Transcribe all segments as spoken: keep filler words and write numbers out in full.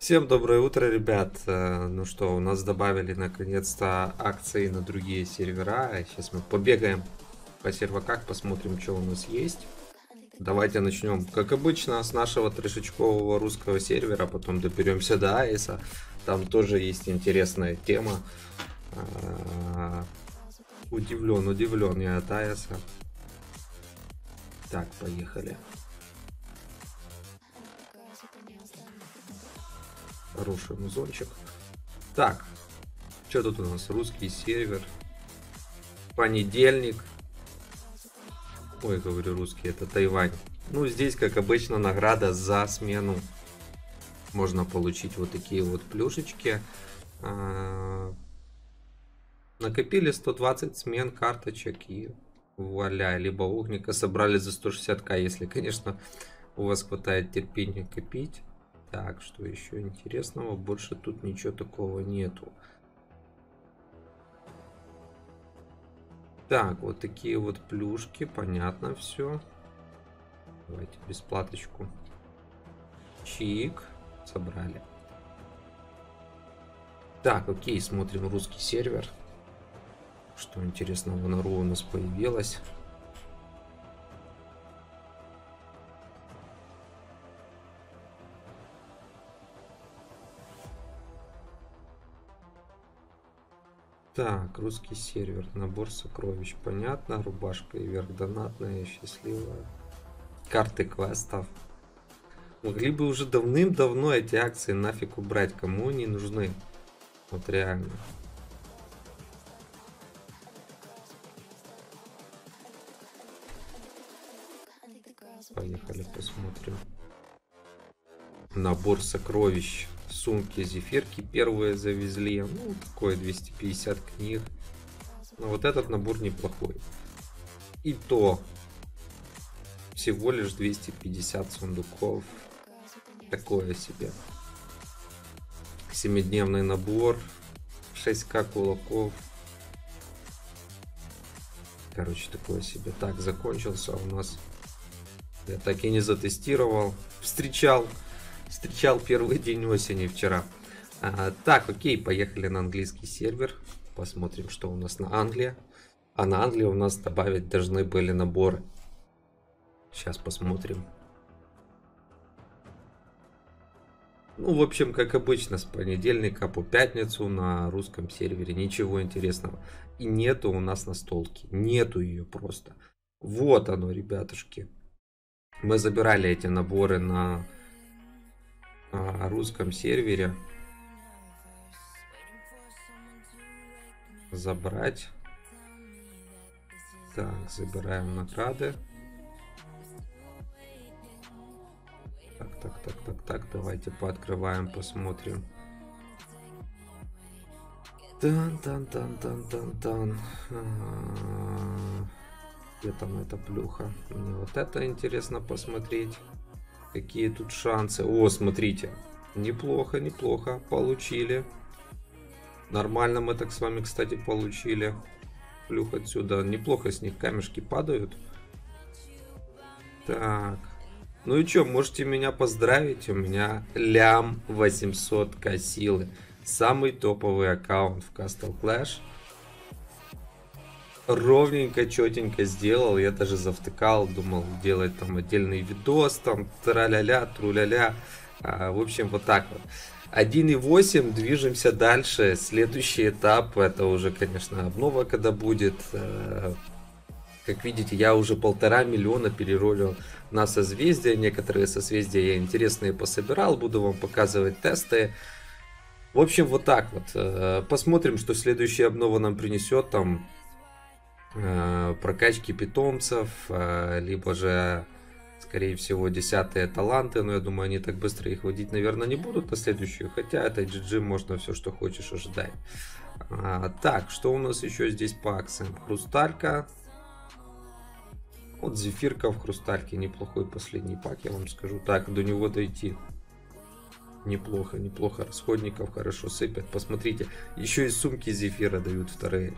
Всем доброе утро, ребят. Ну что, у нас добавили наконец-то акции на другие сервера. Сейчас мы побегаем по серваках, посмотрим, что у нас есть. Давайте начнем, как обычно, с нашего трешечкового русского сервера, потом доберемся до Аиса. Там тоже есть интересная тема. Удивлен, удивлен я от Аиса. Так, поехали. Хороший музончик. Так, что тут у нас? Русский сервер. Понедельник. Ой, говорю русский, это Тайвань. Ну, здесь, как обычно, награда за смену. Можно получить вот такие вот плюшечки. Накопили сто двадцать смен карточек и вуаля. Либо угника собрали за сто шестьдесят ка, если, конечно, у вас хватает терпения копить. Так, что еще интересного? Больше тут ничего такого нету. Так, вот такие вот плюшки. Понятно все. Давайте бесплаточку. Чик. Собрали. Так, окей. Смотрим русский сервер. Что интересного на ру у нас появилось. Так, русский сервер, набор сокровищ, понятно, рубашка и верх донатная, счастливая, карты квестов. Могли бы уже давным-давно эти акции нафиг убрать, кому они нужны, вот реально. Поехали посмотрим. Набор сокровищ. Сумки, зефирки первые завезли. Ну, такое двести пятьдесят книг. Но вот этот набор неплохой. И то всего лишь двести пятьдесят сундуков. Такое себе. семидневный набор. шесть ка кулаков. Короче, такое себе. Так, закончился у нас. Я так и не затестировал. Встречал. Встречал первый день осени вчера. А, так, окей, поехали на английский сервер. Посмотрим, что у нас на Англии. А на Англии у нас добавить должны были наборы. Сейчас посмотрим. Ну, в общем, как обычно, с понедельника по пятницу на русском сервере ничего интересного. И нету у нас настолки. Нету ее просто. Вот оно, ребятушки. Мы забирали эти наборы на... о русском сервере. Забрать. Так, забираем награды. Так, так, так, так, так. Давайте пооткрываем, посмотрим. Тан-тан-тан-тан-тан-тан. Где там эта плюха? Мне вот это интересно посмотреть. Какие тут шансы? О, смотрите. Неплохо, неплохо. Получили. Нормально мы так с вами, кстати, получили. Плюх отсюда. Неплохо с них камешки падают. Так. Ну и что, можете меня поздравить. У меня лям восемьсот ка силы. Самый топовый аккаунт в Castle Clash. Ровненько, четенько сделал. Я даже завтыкал, думал делать там отдельный видос, там тра-ля-ля, тру-ля-ля. А, в общем, вот так вот. один и восемь, движемся дальше. Следующий этап, это уже, конечно, обнова, когда будет. Как видите, я уже полтора миллиона переролил на созвездия. Некоторые созвездия я интересные пособирал, буду вам показывать тесты. В общем, вот так вот. Посмотрим, что следующая обнова нам принесет там. Прокачки питомцев, либо же, скорее всего, десятые таланты, но я думаю, они так быстро их вводить, наверное, не будут на следующую, хотя это джи джи, можно все, что хочешь, ожидать. Так, что у нас еще здесь по акциям? Хрусталька. Вот зефирка в хрустальке, неплохой последний пак, я вам скажу. Так, до него дойти. Неплохо, неплохо, расходников хорошо сыпят, посмотрите. Еще и сумки зефира дают вторые.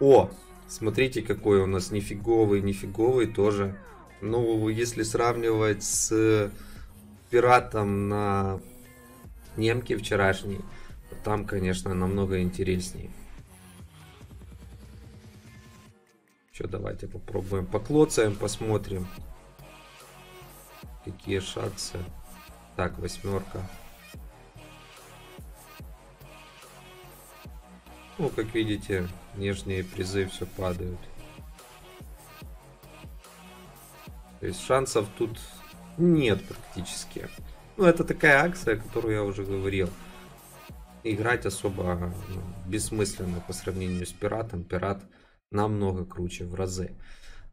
О! Смотрите, какой у нас нифиговый, нифиговый тоже. Ну, если сравнивать с пиратом на немки вчерашние. Там, конечно, намного интереснее. Еще давайте попробуем поклоцаем, посмотрим, какие шансы. Так, восьмерка. Ну, как видите, нижние призы все падают. То есть шансов тут нет практически. Ну, это такая акция, о которой я уже говорил. Играть особо бессмысленно по сравнению с пиратом. Пират намного круче в разы.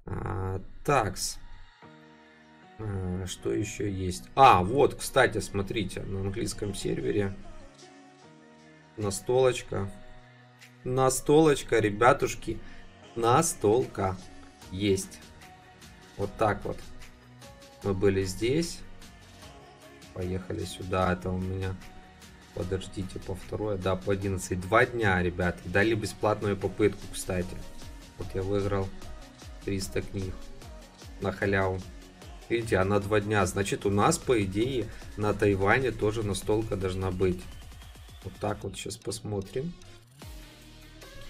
А, такс. А, что еще есть? А, вот, кстати, смотрите, на английском сервере настолочка. Настолочка, ребятушки. Настолка есть. Вот так вот. Мы были здесь. Поехали сюда. Это у меня... Подождите, по второе. Да, по одиннадцать. Два дня, ребят. Дали бесплатную попытку, кстати. Вот я выиграл триста книг на халяву. Видите, она два дня. Значит, у нас, по идее, на Тайване тоже настолка должна быть. Вот так вот сейчас посмотрим.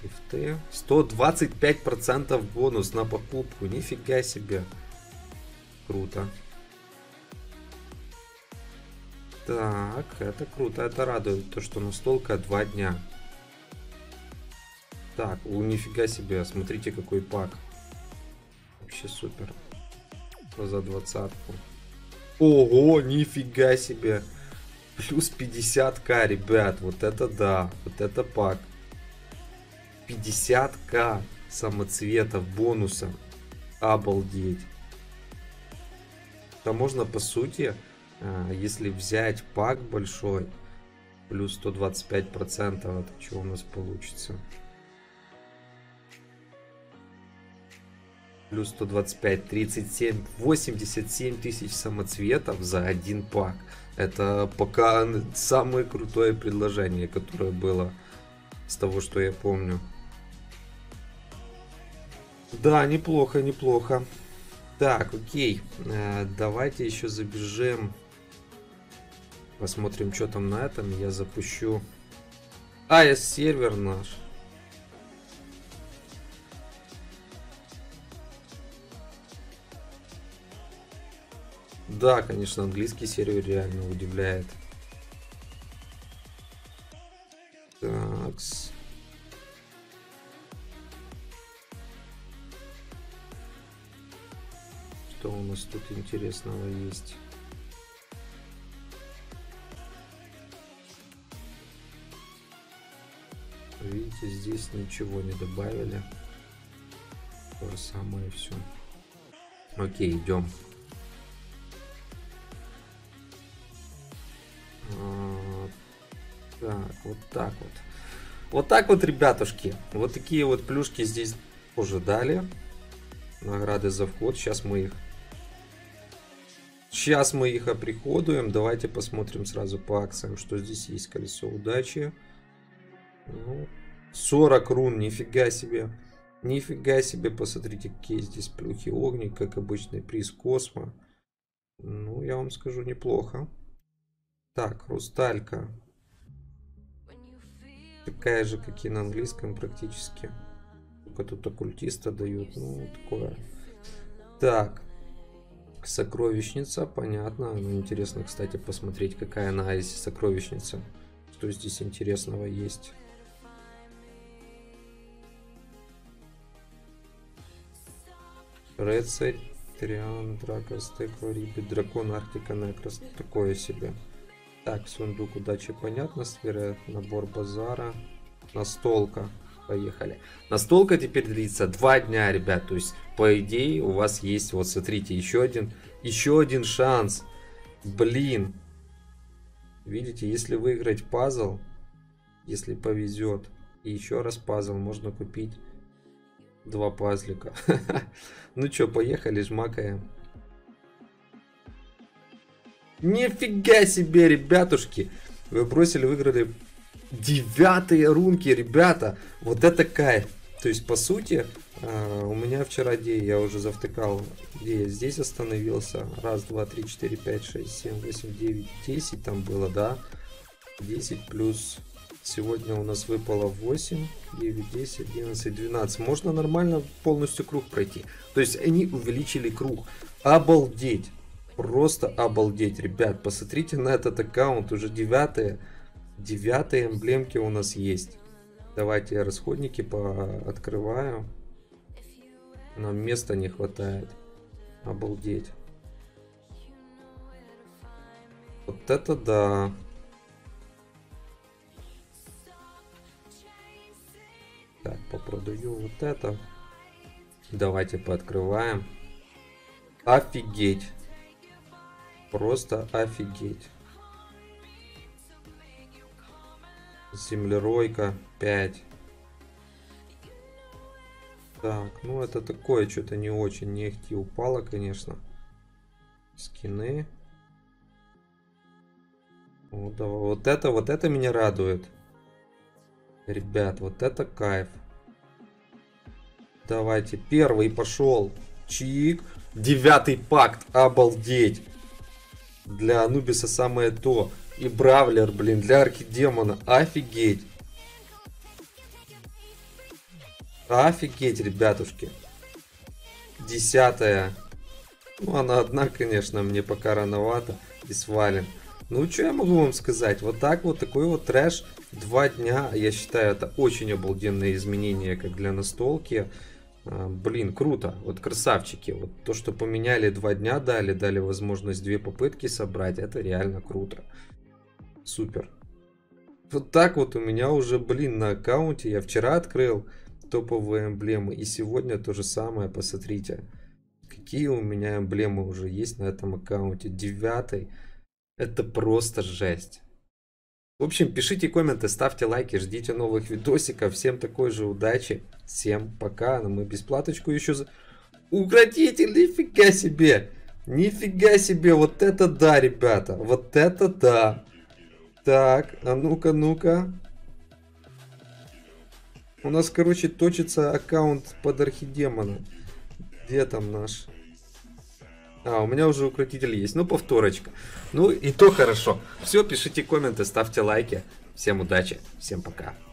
Гифты. сто двадцать пять процентов бонус на покупку. Нифига себе. Круто. Так, это круто, это радует, то что настолка два дня. Так, у нифига себе, смотрите какой пак. Вообще супер. За двадцатку. Ого, нифига себе. Плюс пятьдесят ка, ребят, вот это да, вот это пак. пятьдесят ка самоцветов бонусом. Обалдеть. Да можно по сути... Если взять пак большой, плюс сто двадцать пять процентов, это что у нас получится? Плюс сто двадцать пять, тридцать семь, восемьдесят семь тысяч самоцветов за один пак. Это пока самое крутое предложение, которое было с того, что я помню. Да, неплохо, неплохо. Так, окей. Давайте еще забежим. Посмотрим, что там на этом. Я запущу эй ай эс сервер наш. Да, конечно, английский сервер реально удивляет. Такс. Что у нас тут интересного есть? Видите, здесь ничего не добавили. То же самое все. Окей, идем. А, так, вот так вот. Вот так вот, ребятушки. Вот такие вот плюшки здесь уже дали. Награды за вход. Сейчас мы их... Сейчас мы их оприходуем. Давайте посмотрим сразу по акциям, что здесь есть. Колесо удачи. сорок рун, нифига себе. Нифига себе, посмотрите, какие здесь плюхи. Огник, как обычный приз космо. Ну, я вам скажу, неплохо. Так, хрусталька. Такая же, как и на английском практически. Только тут оккультиста дают. Ну, такое. Так. Сокровищница, понятно. Ну, интересно, кстати, посмотреть, какая она из сокровищницы. Что здесь интересного есть. Рыцарь, Триан, Дракос, Теквариби, Дракон, Арктика, Некрос. Такое себе. Так, сундук удачи, понятно. Сфера, набор базара. Настолка. Поехали. Настолка теперь длится два дня, ребят. То есть, по идее, у вас есть, вот смотрите, еще один, еще один шанс. Блин. Видите, если выиграть пазл, если повезет, и еще раз пазл, можно купить два пазлика. Ну что, поехали, жмакаем. Нифига себе, ребятушки. Вы бросили, выиграли... Девятые рунки, ребята. Вот это кайф. То есть, по сути, у меня вчера где я уже завтыкал, где я здесь остановился. Раз, два, три, четыре, пять, шесть, семь, восемь, девять, десять там было, да. десять плюс... Сегодня у нас выпало восемь, девять, десять, одиннадцать, двенадцать. Можно нормально полностью круг пройти. То есть они увеличили круг. Обалдеть. Просто обалдеть, ребят. Посмотрите на этот аккаунт. Уже девятые. Девятые эмблемки у нас есть. Давайте я расходники пооткрываю. Нам места не хватает. Обалдеть. Вот это да. Так, попродаю вот это. Давайте пооткрываем. Офигеть. Просто офигеть. Землеройка пять. Так, ну это такое что-то не очень. Нехти упало, конечно. Скины. Вот, вот это, вот это меня радует. Ребят, вот это кайф. Давайте, первый пошел. Чик. Девятый пакт. Обалдеть. Для Анубиса самое то. И бравлер, блин, для Архидемона. Офигеть. Офигеть, ребятушки. Десятая. Ну, она одна, конечно, мне пока рановато. И свалим. Ну, что я могу вам сказать? Вот так вот, такой вот трэш. Два дня, я считаю, это очень обалденные изменения, как для настолки. Блин, круто. Вот красавчики. Вот то, что поменяли, два дня дали, дали возможность две попытки собрать. Это реально круто. Супер. Вот так вот у меня уже, блин, на аккаунте. Я вчера открыл топовые эмблемы. И сегодня то же самое. Посмотрите, какие у меня эмблемы уже есть на этом аккаунте. Девятый. Это просто жесть. В общем, пишите комменты, ставьте лайки, ждите новых видосиков. Всем такой же удачи. Всем пока. Но мы бесплаточку еще... За... Укротите, нифига себе. Нифига себе. Вот это да, ребята. Вот это да. Так, а ну-ка, ну-ка. У нас, короче, точится аккаунт под Архидемона. Где там наш... А, у меня уже укротитель есть. Ну, повторочка. Ну, и то хорошо. Все, пишите комменты, ставьте лайки. Всем удачи, всем пока.